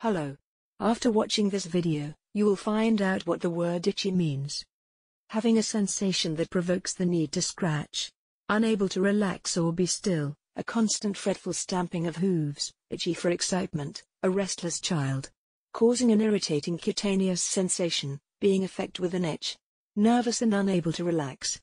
Hello. After watching this video, you will find out what the word itchy means. Having a sensation that provokes the need to scratch. Unable to relax or be still, a constant fretful stamping of hooves, itchy for excitement, a restless child. Causing an irritating cutaneous sensation, being affected with an itch. Nervous and unable to relax.